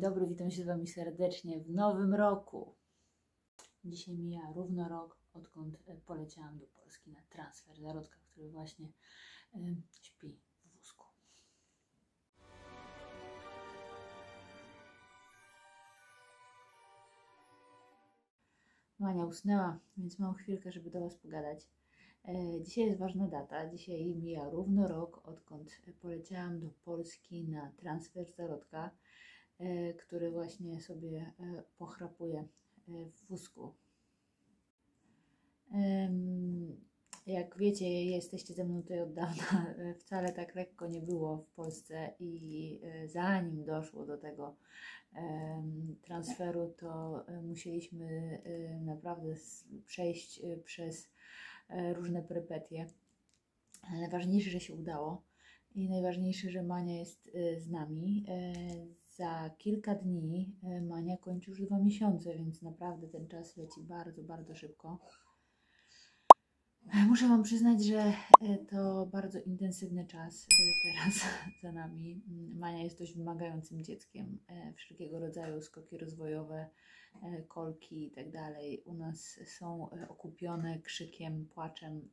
Dzień dobry, witam się z Wami serdecznie w nowym roku. Dzisiaj mija równo rok, odkąd poleciałam do Polski na transfer zarodka, który właśnie śpi w wózku. Mania usnęła, więc mam chwilkę, żeby do Was pogadać. Dzisiaj jest ważna data, dzisiaj mija równo rok, odkąd poleciałam do Polski na transfer zarodka, który właśnie sobie pochrapuje w wózku. Jak wiecie, jesteście ze mną tutaj od dawna, wcale tak lekko nie było w Polsce i zanim doszło do tego transferu, to musieliśmy naprawdę przejść przez różne perypetie. Najważniejsze, że się udało i najważniejsze, że Mania jest z nami. Za kilka dni Mania kończy już 2 miesiące, więc naprawdę ten czas leci bardzo, bardzo szybko. Muszę Wam przyznać, że to bardzo intensywny czas teraz za nami. Mania jest dość wymagającym dzieckiem. Wszelkiego rodzaju skoki rozwojowe, kolki i tak dalej u nas są okupione krzykiem, płaczem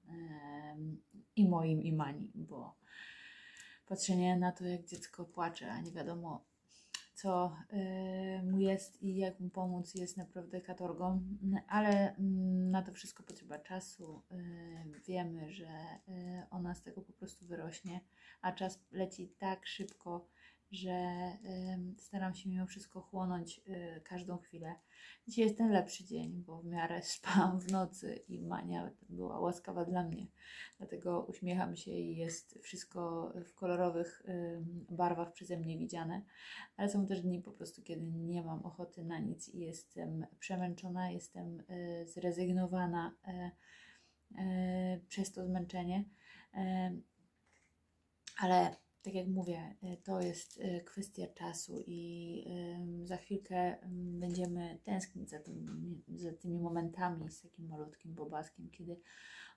i moim, i Mani, bo patrzenie na to, jak dziecko płacze, a nie wiadomo co mu jest i jak mu pomóc, jest naprawdę katorgą, ale na to wszystko potrzeba czasu. Wiemy, że ona z tego po prostu wyrośnie, a czas leci tak szybko, że staram się mimo wszystko chłonąć każdą chwilę. Dzisiaj jest ten lepszy dzień, bo w miarę spałam w nocy i Mania była łaskawa dla mnie. Dlatego uśmiecham się i jest wszystko w kolorowych barwach przeze mnie widziane. Ale są też dni po prostu, kiedy nie mam ochoty na nic i jestem przemęczona, jestem zrezygnowana przez to zmęczenie. Ale tak jak mówię, to jest kwestia czasu i za chwilkę będziemy tęsknić za tymi momentami z takim malutkim bobaskiem, kiedy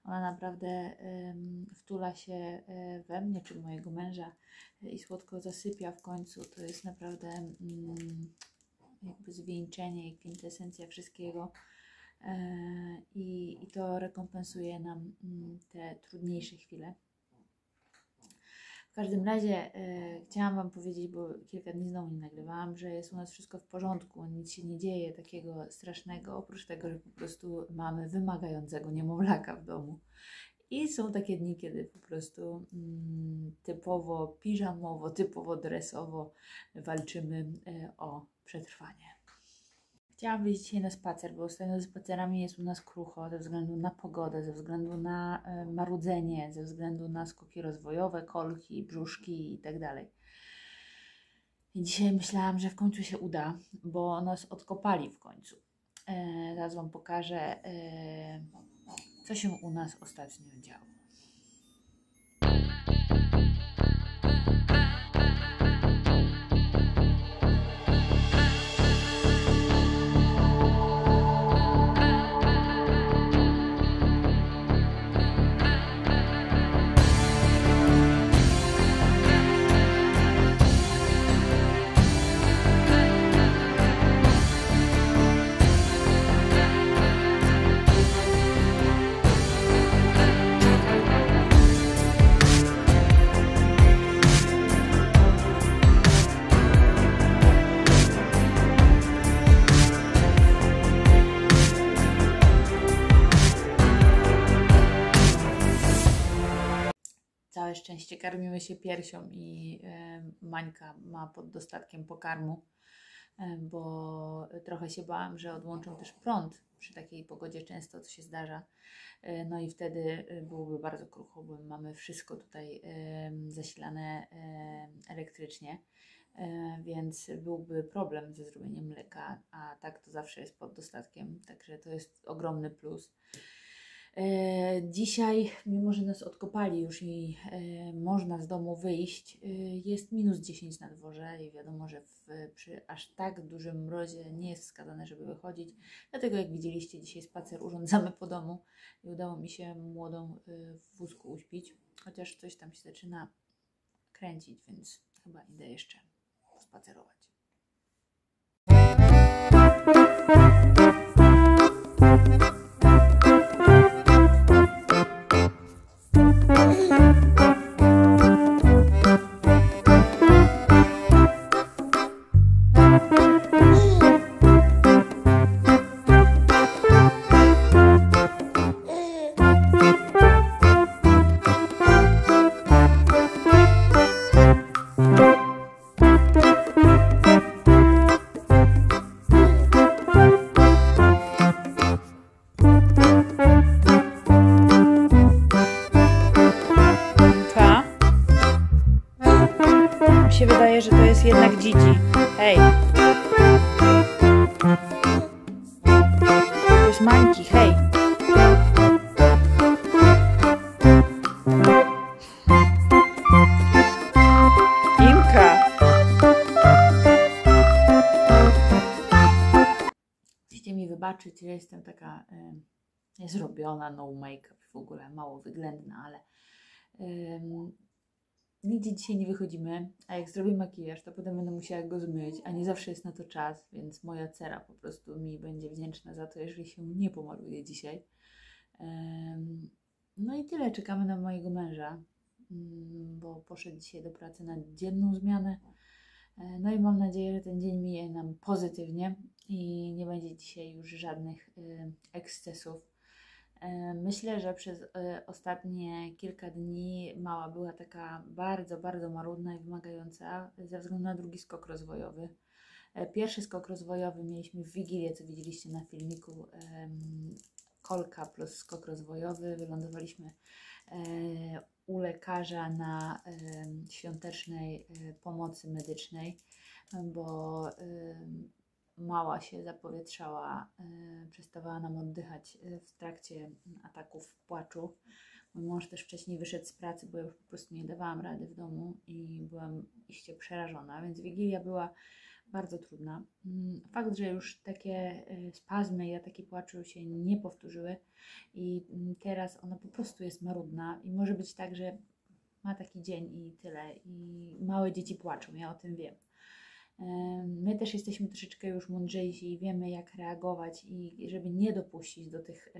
ona naprawdę wtula się we mnie czy mojego męża i słodko zasypia w końcu. To jest naprawdę jakby zwieńczenie i kwintesencja wszystkiego. I to rekompensuje nam te trudniejsze chwile. W każdym razie chciałam Wam powiedzieć, bo kilka dni znowu nie nagrywałam, że jest u nas wszystko w porządku, nic się nie dzieje takiego strasznego, oprócz tego, że po prostu mamy wymagającego niemowlaka w domu. I są takie dni, kiedy po prostu typowo piżamowo, typowo dresowo walczymy o przetrwanie. Chciałam wyjść dzisiaj na spacer, bo ostatnio ze spacerami jest u nas krucho ze względu na pogodę, ze względu na marudzenie, ze względu na skoki rozwojowe, kolki, brzuszki i tak dalej. I dzisiaj myślałam, że w końcu się uda, bo nas odkopali w końcu. Zaraz Wam pokażę, co się u nas ostatnio działo. Szczęście karmimy się piersią i Mańka ma pod dostatkiem pokarmu, bo trochę się bałam, że odłączą też prąd przy takiej pogodzie, często to się zdarza, no i wtedy byłoby bardzo krucho, bo mamy wszystko tutaj zasilane elektrycznie, więc byłby problem ze zrobieniem mleka, a tak to zawsze jest pod dostatkiem, także to jest ogromny plus. Dzisiaj, mimo że nas odkopali już i można z domu wyjść, jest -10 na dworze i wiadomo, że przy aż tak dużym mrozie nie jest wskazane, żeby wychodzić. Dlatego, jak widzieliście, dzisiaj spacer urządzamy po domu i udało mi się młodą w wózku uśpić, chociaż coś tam się zaczyna kręcić, więc chyba idę jeszcze spacerować. Mi się wydaje, że to jest jednak dzidzi. Hej! To jest mańki, hej! Inka! Musicie mi wybaczyć, ja jestem taka niezrobiona, no make-up, w ogóle mało wyględna, ale... Nigdzie dzisiaj nie wychodzimy, a jak zrobię makijaż, to potem będę musiała go zmyć, a nie zawsze jest na to czas, więc moja cera po prostu mi będzie wdzięczna za to, jeżeli się nie pomaluje dzisiaj. No i tyle, czekamy na mojego męża, bo poszedł dzisiaj do pracy na dzienną zmianę. No i mam nadzieję, że ten dzień minie nam pozytywnie i nie będzie dzisiaj już żadnych ekscesów. Myślę, że przez ostatnie kilka dni mała była taka bardzo, bardzo marudna i wymagająca ze względu na drugi skok rozwojowy. Pierwszy skok rozwojowy mieliśmy w Wigilię, co widzieliście na filmiku, kolka plus skok rozwojowy. Wylądowaliśmy u lekarza na świątecznej pomocy medycznej, bo mała się zapowietrzała, przestawała nam oddychać w trakcie ataków płaczu. Mój mąż też wcześniej wyszedł z pracy, bo ja już po prostu nie dawałam rady w domu i byłam iście przerażona, więc Wigilia była bardzo trudna. Fakt, że już takie spazmy i ataki płaczu się nie powtórzyły i teraz ona po prostu jest marudna i może być tak, że ma taki dzień i tyle, i małe dzieci płaczą, ja o tym wiem. My też jesteśmy troszeczkę już mądrzejsi i wiemy, jak reagować i żeby nie dopuścić do tych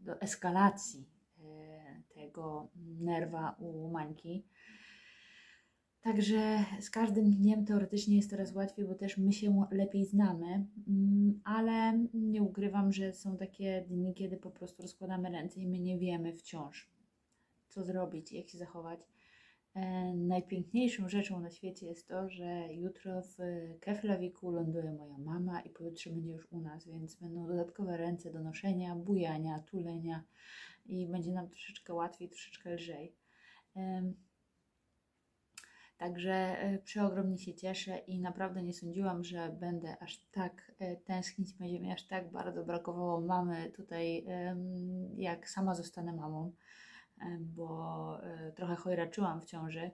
do eskalacji tego nerwa u Mańki. Także z każdym dniem teoretycznie jest coraz łatwiej, bo też my się lepiej znamy, ale nie ukrywam, że są takie dni, kiedy po prostu rozkładamy ręce i my nie wiemy wciąż, co zrobić, jak się zachować. Najpiękniejszą rzeczą na świecie jest to, że jutro w Keflawiku ląduje moja mama i pojutrze będzie już u nas, więc będą dodatkowe ręce do noszenia, bujania, tulenia i będzie nam troszeczkę łatwiej, troszeczkę lżej. Także przeogromnie się cieszę i naprawdę nie sądziłam, że będę aż tak tęsknić, będzie mi aż tak bardzo brakowało mamy tutaj, jak sama zostanę mamą. Bo trochę chojraczyłam w ciąży.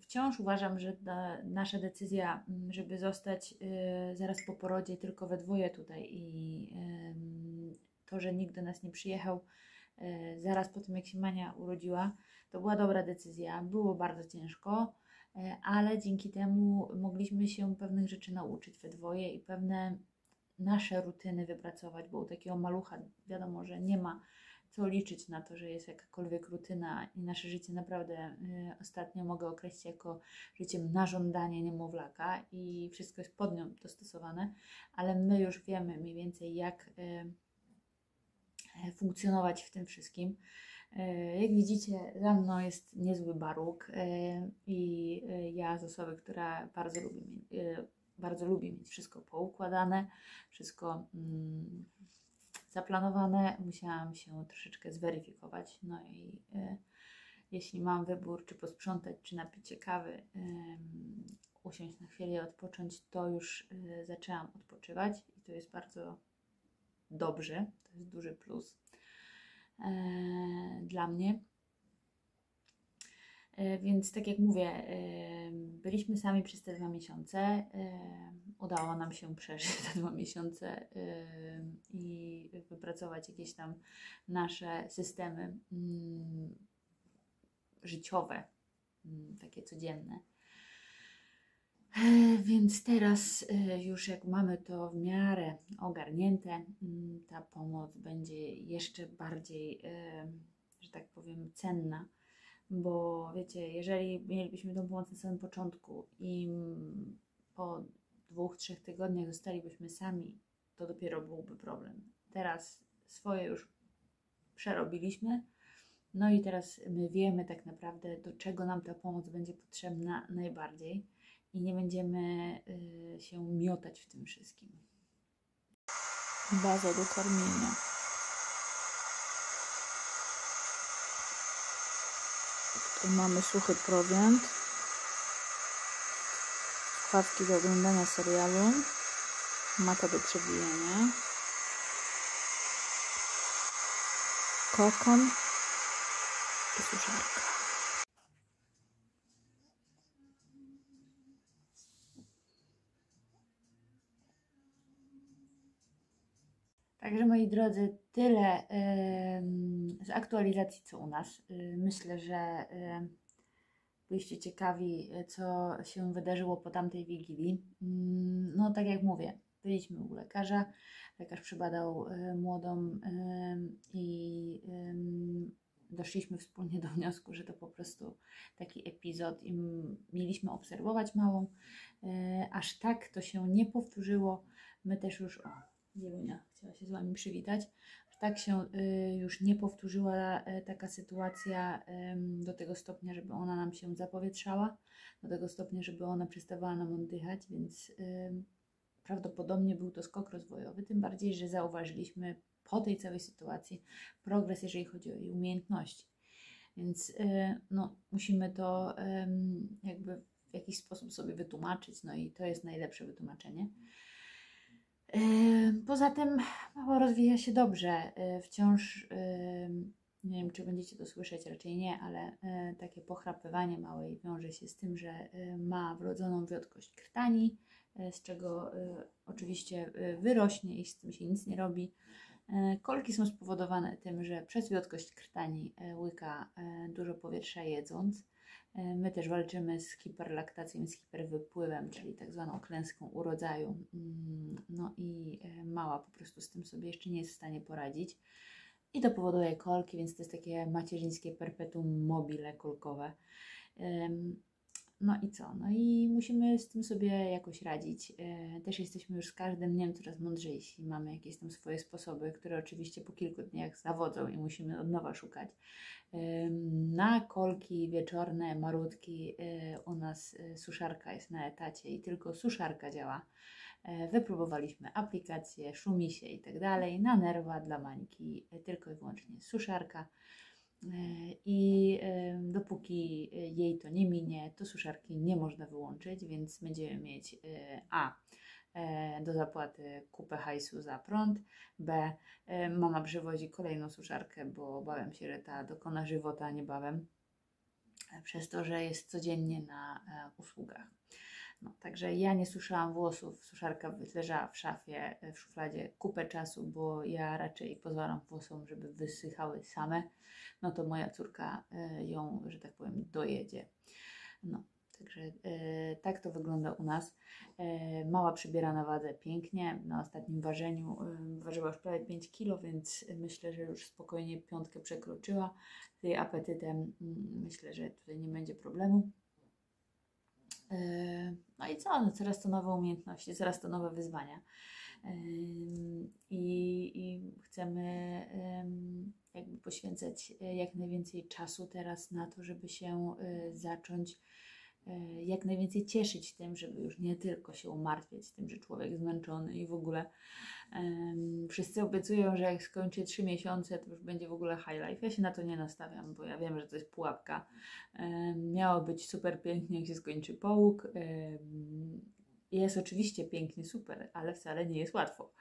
Wciąż uważam, że nasza decyzja, żeby zostać zaraz po porodzie tylko we dwoje tutaj i to, że nikt do nas nie przyjechał zaraz po tym, jak się Mania urodziła, to była dobra decyzja. Było bardzo ciężko, ale dzięki temu mogliśmy się pewnych rzeczy nauczyć we dwoje i pewne nasze rutyny wypracować, bo u takiego malucha wiadomo, że nie ma co liczyć na to, że jest jakakolwiek rutyna i nasze życie naprawdę ostatnio mogę określić jako życiem na żądanie niemowlaka i wszystko jest pod nią dostosowane, ale my już wiemy mniej więcej, jak funkcjonować w tym wszystkim. Jak widzicie, za mną jest niezły baruk i ja z osoby, która bardzo lubi mieć wszystko poukładane, wszystko zaplanowane, musiałam się troszeczkę zweryfikować, no i jeśli mam wybór, czy posprzątać, czy napić się kawy, usiąść na chwilę i odpocząć, to już zaczęłam odpoczywać i to jest bardzo dobrze, to jest duży plus dla mnie. Więc tak jak mówię, byliśmy sami przez te 2 miesiące, udało nam się przeżyć te 2 miesiące i wypracować jakieś tam nasze systemy życiowe, takie codzienne. Więc teraz już jak mamy to w miarę ogarnięte, ta pomoc będzie jeszcze bardziej, że tak powiem, cenna. Bo wiecie, jeżeli mielibyśmy tą pomoc na samym początku i po 2-3 tygodniach zostalibyśmy sami, to dopiero byłby problem. Teraz swoje już przerobiliśmy, no i teraz my wiemy tak naprawdę, do czego nam ta pomoc będzie potrzebna najbardziej i nie będziemy się miotać w tym wszystkim. Baza do karmienia. Tu mamy suchy prowiant, słuchawki do oglądania serialu, mata do przewijania, kokon i suszarka. Także moi drodzy, tyle z aktualizacji co u nas. Myślę, że byliście ciekawi, co się wydarzyło po tamtej Wigilii. No tak jak mówię, byliśmy u lekarza. Lekarz przebadał młodą i doszliśmy wspólnie do wniosku, że to po prostu taki epizod i mieliśmy obserwować małą. Aż tak to się nie powtórzyło. My też już... O, Zielunia chciała się z wami przywitać. Aż tak się już nie powtórzyła taka sytuacja do tego stopnia, żeby ona nam się zapowietrzała. Do tego stopnia, żeby ona przestawała nam oddychać, więc... Prawdopodobnie był to skok rozwojowy, tym bardziej, że zauważyliśmy po tej całej sytuacji progres, jeżeli chodzi o jej umiejętności. Więc no, musimy to jakby w jakiś sposób sobie wytłumaczyć, no i to jest najlepsze wytłumaczenie. Poza tym mała rozwija się dobrze, wciąż, nie wiem, czy będziecie to słyszeć, raczej nie, ale takie pochrapywanie małej wiąże się z tym, że ma wrodzoną wiotkość krtani, z czego oczywiście wyrośnie i z tym się nic nie robi. Kolki są spowodowane tym, że przez wiotkość krtani łyka dużo powietrza jedząc. My też walczymy z hiperlaktacją, z hiperwypływem, czyli tak zwaną klęską urodzaju. No i mała po prostu z tym sobie jeszcze nie jest w stanie poradzić. I to powoduje kolki, więc to jest takie macierzyńskie perpetuum mobile kolkowe. No i co? No i musimy z tym sobie jakoś radzić. Też jesteśmy już z każdym dniem coraz mądrzejsi. Mamy jakieś tam swoje sposoby, które oczywiście po kilku dniach zawodzą i musimy od nowa szukać. Na kolki wieczorne, marudki u nas suszarka jest na etacie i tylko suszarka działa. Wypróbowaliśmy aplikacje, szumi się i tak dalej. Na nerwa dla Mańki tylko i wyłącznie suszarka. I dopóki jej to nie minie, to suszarki nie można wyłączyć, więc będziemy mieć do zapłaty kupę hajsu za prąd, b, mama przywozi kolejną suszarkę, bo obawiam się, że ta dokona żywota niebawem, przez to, że jest codziennie na usługach. No, także ja nie suszyłam włosów, suszarka leżała w szafie, w szufladzie kupę czasu, bo ja raczej pozwalam włosom, żeby wysychały same, no to moja córka ją, że tak powiem, dojedzie. No, także tak to wygląda u nas. Mała przybiera na wadze pięknie, na ostatnim ważeniu ważyła już prawie 5 kg, więc myślę, że już spokojnie piątkę przekroczyła. Z jej apetytem myślę, że tutaj nie będzie problemu. No i co? No, coraz to nowe umiejętności, coraz to nowe wyzwania i chcemy jakby poświęcać jak najwięcej czasu teraz na to, żeby się zacząć jak najwięcej cieszyć tym, żeby już nie tylko się martwiać tym, że człowiek zmęczony i w ogóle. Wszyscy obiecują, że jak skończy 3 miesiące, to już będzie w ogóle high life. Ja się na to nie nastawiam, bo ja wiem, że to jest pułapka. Miało być super pięknie, jak się skończy połóg. Jest oczywiście pięknie, super, ale wcale nie jest łatwo.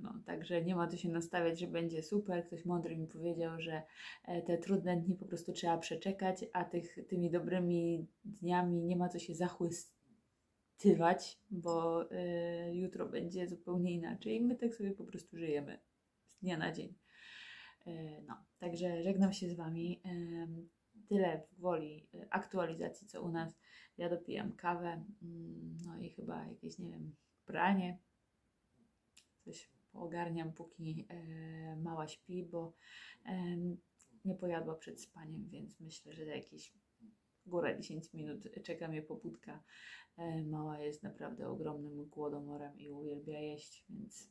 No, także nie ma co się nastawiać, że będzie super. Ktoś mądry mi powiedział, że te trudne dni po prostu trzeba przeczekać, a tymi dobrymi dniami nie ma co się zachłystywać, bo jutro będzie zupełnie inaczej. My tak sobie po prostu żyjemy z dnia na dzień. No, także żegnam się z wami. tyle gwoli aktualizacji, co u nas. Ja dopijam kawę, no i chyba jakieś, nie wiem, pranie. Coś ogarniam, póki mała śpi, bo nie pojadła przed spaniem, więc myślę, że za jakieś góra 10 minut czeka mnie pobudka. Mała jest naprawdę ogromnym głodomorem i uwielbia jeść, więc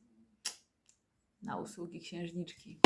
na usługi księżniczki.